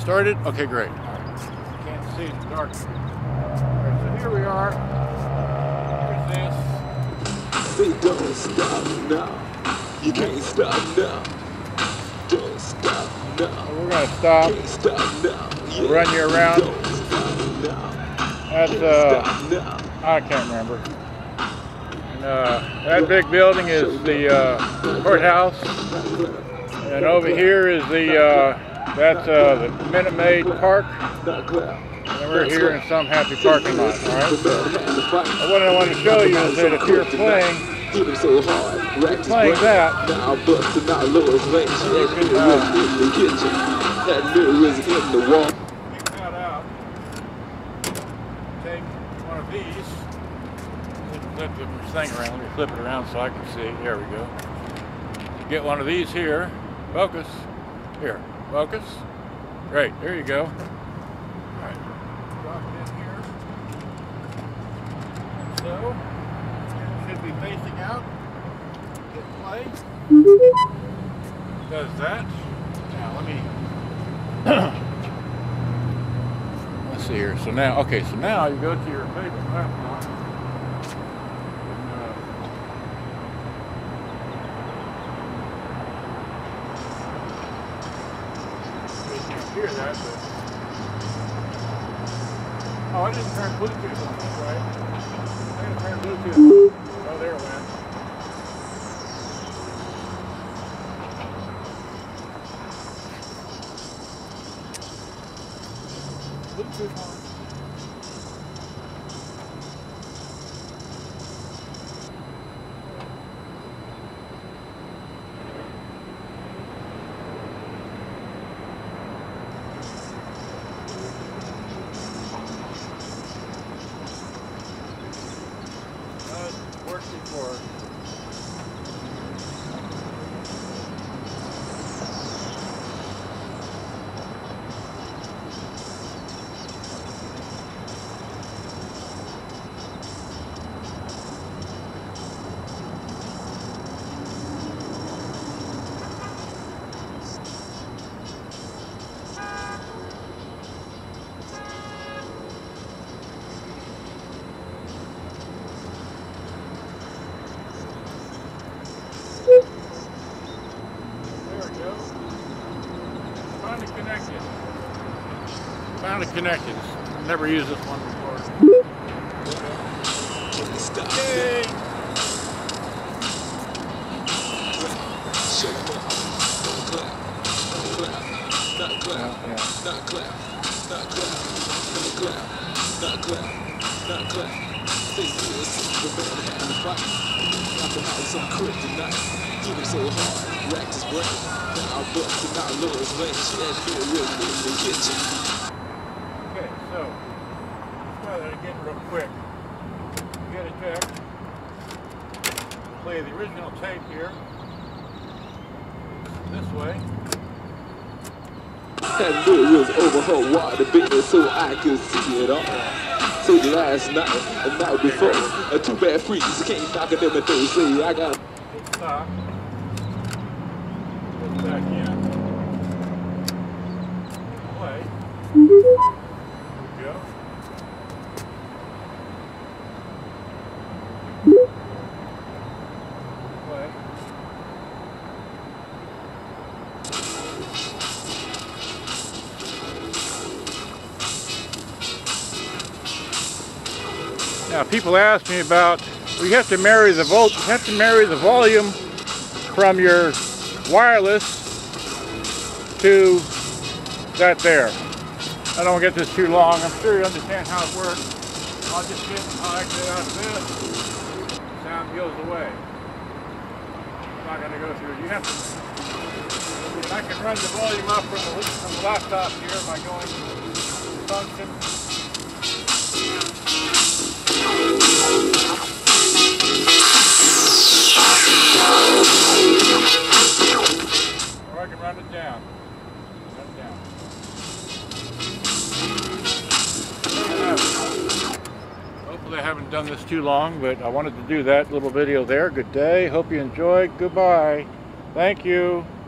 Started? Okay, great. All right. Can't see, it's dark. All right, so here we are. Here's this. They don't stop now. You can't stop now. Don't stop now. So we're going to stop. Can't stop now. Yeah. Run you around. Don't stop now. That's, can't stop now. I can't remember. And, that big building is the courthouse. And over here is the, the Minute Maid Park. And we're here in some happy parking lot, all right? What I want to show you is that if you're playing that, you can, pick that out, take one of these, flip this thing around, let me flip it around so I can see, there we go. Get one of these here. Focus. Here. Focus. Great. There you go. All right. Drop it in here. And so, it should be facing out. Hit play. It does that. Now, let me... Let's see here. So now, okay, so now you go to your favorite laptop. Hear that, but... Oh, I didn't turn Bluetooth on this, right? I didn't turn Bluetooth on. Oh, there it went. Before. Found it connected. Never used this one before. Stop. Yay! Okay, so let's try that again real quick. Get it back. Play the original tape here. This way. That lure was over her water bed so I could see it all. So the last night, and now before, a too bad freeze can't knock at them and they say I got. It's not. Put back in. Play. There we go. Play. Now people ask me about you have to marry the volume from your wireless to that there. I don't get this too long. I'm sure you understand how it works. I'll just get I exit out of this. Sound goes away. I'm not going to go through. You have to. I can run the volume up from the laptop here by going to function. Or I can run it down. Run it down. Hopefully I haven't done this too long, but I wanted to do that little video there. Good day. Hope you enjoyed. Goodbye. Thank you.